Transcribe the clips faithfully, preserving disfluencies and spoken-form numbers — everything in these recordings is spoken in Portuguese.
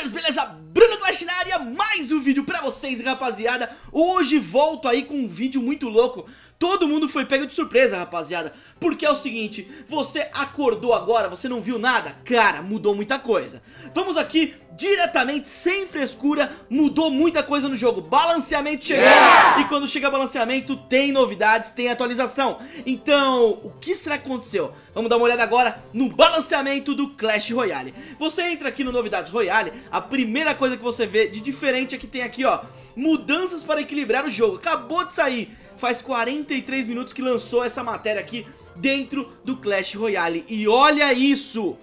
Clashers, beleza? Bruno Clash na área, mais um vídeo pra vocês, rapaziada. Hoje volto aí com um vídeo muito louco. Todo mundo foi pego de surpresa, rapaziada. Porque é o seguinte, você acordou agora, você não viu nada? Cara, mudou muita coisa. Vamos aqui, diretamente, sem frescura, mudou muita coisa no jogo. Balanceamento chegou, yeah! E quando chega balanceamento, tem novidades, tem atualização. Então, o que será que aconteceu? Vamos dar uma olhada agora no balanceamento do Clash Royale. Você entra aqui no Novidades Royale, a primeira coisa que você vê de diferente é que tem aqui, ó, mudanças para equilibrar o jogo. Acabou de sair, faz quarenta e três minutos que lançou essa matéria aqui dentro do Clash Royale. E olha isso,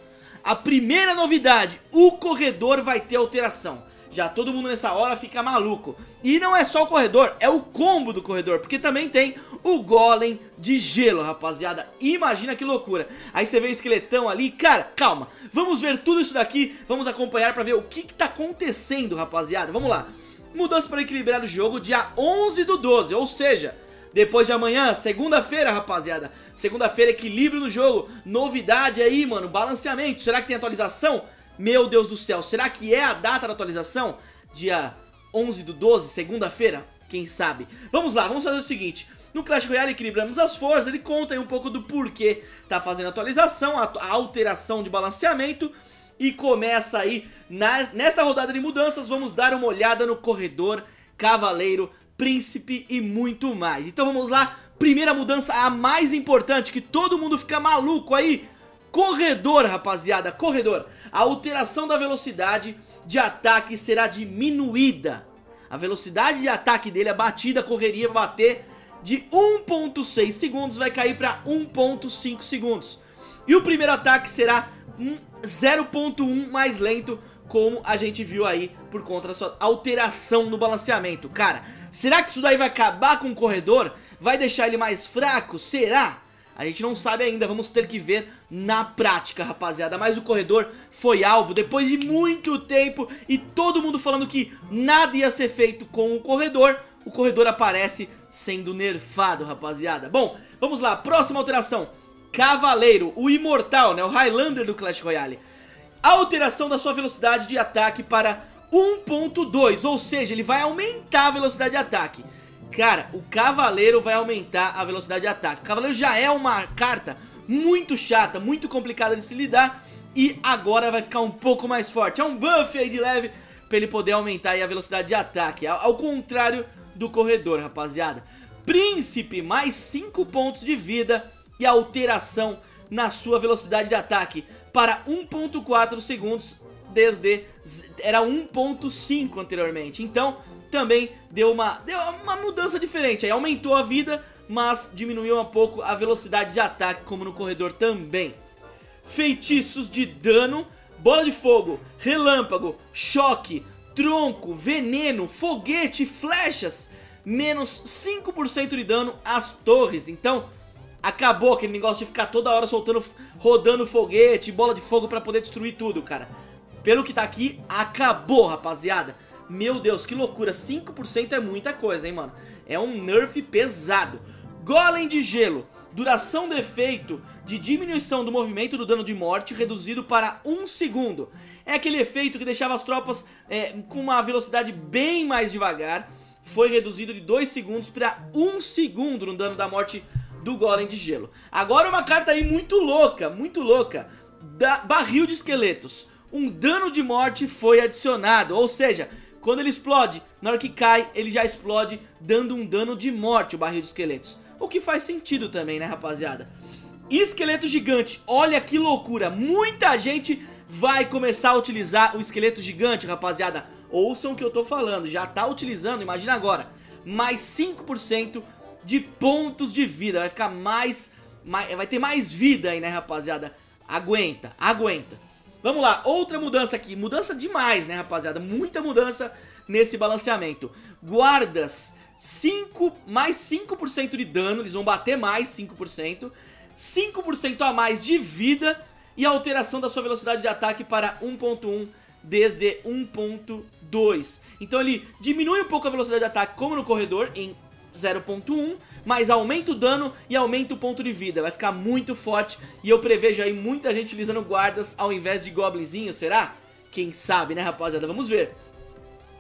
a primeira novidade, o corredor vai ter alteração. Já todo mundo nessa hora fica maluco. E não é só o corredor, é o combo do corredor, porque também tem o golem de gelo, rapaziada. Imagina que loucura. Aí você vê o esqueletão ali, cara, calma. Vamos ver tudo isso daqui, vamos acompanhar pra ver o que que tá acontecendo, rapaziada. Vamos lá. Mudança para equilibrar o jogo dia onze do doze, ou seja, depois de amanhã, segunda-feira, rapaziada. Segunda-feira, equilíbrio no jogo. Novidade aí, mano, balanceamento. Será que tem atualização? Meu Deus do céu, será que é a data da atualização? Dia onze do doze, segunda-feira? Quem sabe? Vamos lá, vamos fazer o seguinte. No Clash Royale equilibramos as forças, ele conta aí um pouco do porquê tá fazendo a atualização, a, a alteração de balanceamento. E começa aí, nas, nesta rodada de mudanças, vamos dar uma olhada no corredor, cavaleiro, príncipe e muito mais. Então vamos lá, primeira mudança, a mais importante, que todo mundo fica maluco aí. Corredor, rapaziada, corredor. A alteração da velocidade de ataque será diminuída. A velocidade de ataque dele, a batida, a correria vai bater de um ponto seis segundos, vai cair para um ponto cinco segundos. E o primeiro ataque será zero ponto um mais lento, como a gente viu aí, por conta da sua alteração no balanceamento. Cara, será que isso daí vai acabar com o corredor? Vai deixar ele mais fraco? Será? A gente não sabe ainda, vamos ter que ver na prática, rapaziada. Mas o corredor foi alvo depois de muito tempo e todo mundo falando que nada ia ser feito com o corredor. O corredor aparece sendo nerfado, rapaziada. Bom, vamos lá, próxima alteração. Cavaleiro, o imortal, né, o Highlander do Clash Royale. A alteração da sua velocidade de ataque para um ponto dois, ou seja, ele vai aumentar a velocidade de ataque. Cara, o cavaleiro vai aumentar a velocidade de ataque. O cavaleiro já é uma carta muito chata, muito complicada de se lidar, e agora vai ficar um pouco mais forte. É um buff aí de leve pra ele poder aumentar aí a velocidade de ataque, ao contrário do corredor, rapaziada. Príncipe, mais cinco pontos de vida e alteração na sua velocidade de ataque para um ponto quatro segundos, desde era um ponto cinco anteriormente. Então também deu uma, deu uma mudança diferente, aí aumentou a vida, mas diminuiu um pouco a velocidade de ataque, como no corredor também. Feitiços de dano, bola de fogo, relâmpago, choque, tronco, veneno, foguete, flechas, menos cinco por cento de dano às torres. Então acabou aquele negócio de ficar toda hora soltando, rodando foguete, bola de fogo pra poder destruir tudo, cara. Pelo que tá aqui, acabou, rapaziada. Meu Deus, que loucura, cinco por cento é muita coisa, hein, mano. É um nerf pesado. Golem de gelo, duração do efeito de diminuição do movimento do dano de morte reduzido para um segundo. É aquele efeito que deixava as tropas é, com uma velocidade bem mais devagar. Foi reduzido de dois segundos para um segundo no dano da morte do golem de gelo. Agora uma carta aí muito louca, muito louca, da barril de esqueletos. Um dano de morte foi adicionado, ou seja, quando ele explode, na hora que cai, ele já explode dando um dano de morte, o barril de esqueletos. O que faz sentido também, né, rapaziada? Esqueleto gigante, olha que loucura. Muita gente vai começar a utilizar o esqueleto gigante, rapaziada. Ouçam o que eu tô falando, já tá utilizando, imagina agora. Mais cinco por cento de pontos de vida, vai ficar mais, mais... vai ter mais vida aí, né, rapaziada? Aguenta, aguenta. Vamos lá, outra mudança aqui, mudança demais, né, rapaziada, muita mudança nesse balanceamento. Guardas, cinco, mais cinco por cento de dano, eles vão bater mais cinco por cento, cinco por cento a mais de vida e alteração da sua velocidade de ataque para um ponto um desde um ponto dois. Então ele diminui um pouco a velocidade de ataque, como no corredor, em zero ponto um, mas aumenta o dano e aumenta o ponto de vida, vai ficar muito forte. E eu prevejo aí muita gente utilizando guardas ao invés de goblinzinho, será? Quem sabe, né, rapaziada? Vamos ver.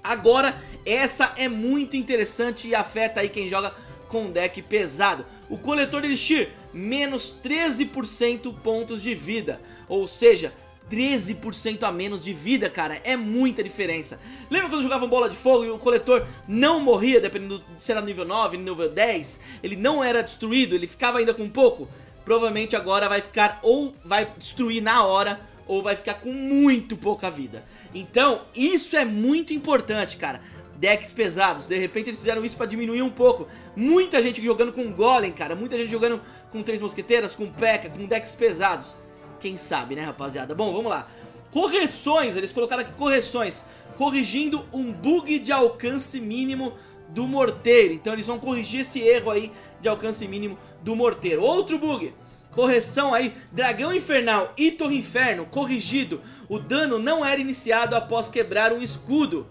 Agora, essa é muito interessante e afeta aí quem joga com deck pesado. O coletor de Elixir, menos treze por cento pontos de vida. Ou seja, treze por cento a menos de vida, cara. É muita diferença. Lembra quando jogavam bola de fogo e o coletor não morria, dependendo se era nível nove, nível dez? Ele não era destruído, ele ficava ainda com pouco. Provavelmente agora vai ficar ou vai destruir na hora ou vai ficar com muito pouca vida. Então, isso é muito importante, cara. Decks pesados, de repente eles fizeram isso pra diminuir um pouco. Muita gente jogando com Golem, cara. Muita gente jogando com Três Mosqueteiras, com P E K K A, com decks pesados. Quem sabe, né, rapaziada? Bom, vamos lá. Correções, eles colocaram aqui correções. Corrigindo um bug de alcance mínimo do morteiro. Então eles vão corrigir esse erro aí de alcance mínimo do morteiro. Outro bug, correção aí, Dragão Infernal e Torre Inferno, corrigido. O dano não era iniciado após quebrar um escudo.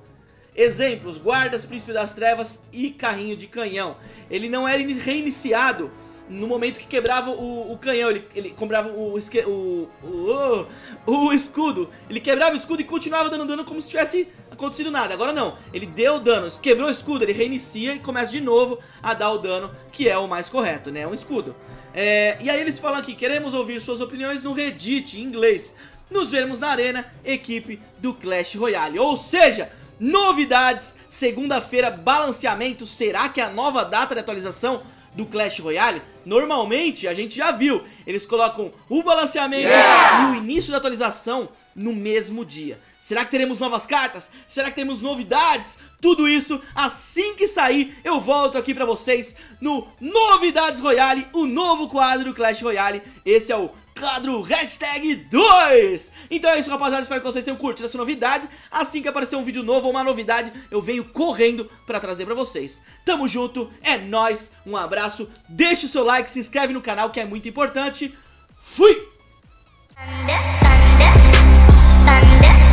Exemplos, Guardas, Príncipe das Trevas e Carrinho de Canhão. Ele não era reiniciado no momento que quebrava o, o canhão. Ele, ele comprava o, o, o, o escudo. Ele quebrava o escudo e continuava dando dano como se tivesse acontecido nada. Agora não, ele deu dano, quebrou o escudo, ele reinicia e começa de novo a dar o dano, que é o mais correto, né? Um escudo. É, e aí eles falam aqui, queremos ouvir suas opiniões no Reddit, em inglês. Nos vemos na arena, equipe do Clash Royale. Ou seja, novidades, segunda-feira, balanceamento. Será que é a nova data de atualização do Clash Royale? Normalmente, a gente já viu, eles colocam o balanceamento yeah! e o início da atualização no mesmo dia. Será que teremos novas cartas? Será que temos novidades? Tudo isso, assim que sair, eu volto aqui pra vocês no Novidades Royale, o novo quadro do Clash Royale. Esse é o quadro hashtag dois. Então é isso, rapaziada, espero que vocês tenham curtido essa novidade. Assim que aparecer um vídeo novo ou uma novidade, eu venho correndo pra trazer pra vocês. Tamo junto, é nóis, um abraço, deixa o seu like, se inscreve no canal que é muito importante. Fui! Thunder, thunder, thunder.